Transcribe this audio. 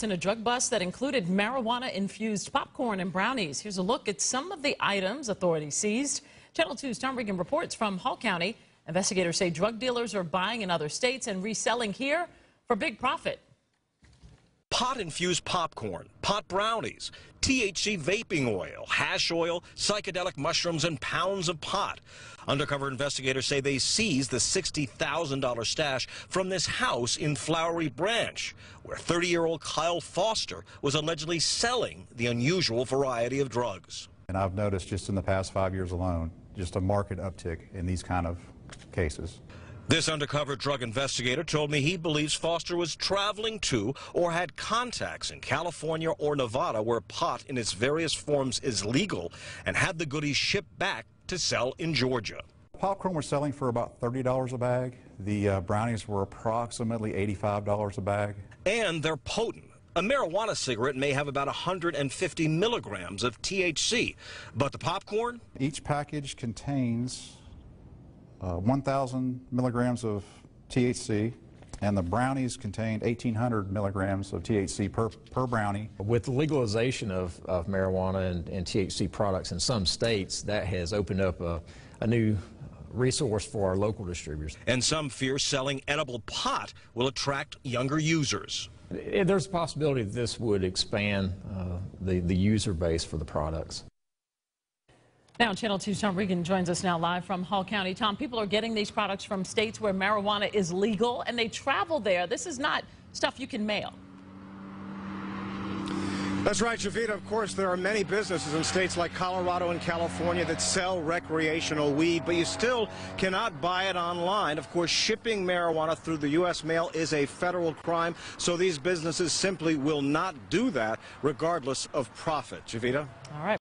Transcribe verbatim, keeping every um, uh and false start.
In a drug bust that included marijuana-infused popcorn and brownies. Here's a look at some of the items authorities seized. Channel two's Tom Regan reports from Hall County. Investigators say drug dealers are buying in other states and reselling here for big profit. Pot-infused popcorn, pot brownies, T H C vaping oil, hash oil, psychedelic mushrooms, and pounds of pot. Undercover investigators say they seized the sixty thousand dollar stash from this house in Flowery Branch, where thirty-year-old Kyle Foster was allegedly selling the unusual variety of drugs. And I've noticed just in the past five years alone, just a marked uptick in these kind of cases. This undercover drug investigator told me he believes Foster was traveling to or had contacts in California or Nevada where pot in its various forms is legal and had the goodies shipped back to sell in Georgia. Popcorn we're selling for about thirty dollars a bag. The uh, brownies were approximately eighty-five dollars a bag. And they're potent. A marijuana cigarette may have about one hundred fifty milligrams of T H C, but the popcorn? Each package contains Uh, one thousand milligrams of T H C, and the brownies contained eighteen hundred milligrams of T H C per, per brownie. With the legalization of, of marijuana and, and T H C products in some states, that has opened up a, a new resource for our local distributors. And some fear selling edible pot will attract younger users. There's a possibility that this would expand uh, the, the user base for the products. Now, Channel two's Tom Regan joins us now live from Hall County. Tom, people are getting these products from states where marijuana is legal, and they travel there. This is not stuff you can mail. That's right, Javita. Of course, there are many businesses in states like Colorado and California that sell recreational weed, but you still cannot buy it online. Of course, shipping marijuana through the U S mail is a federal crime, so these businesses simply will not do that, regardless of profit. Javita? All right.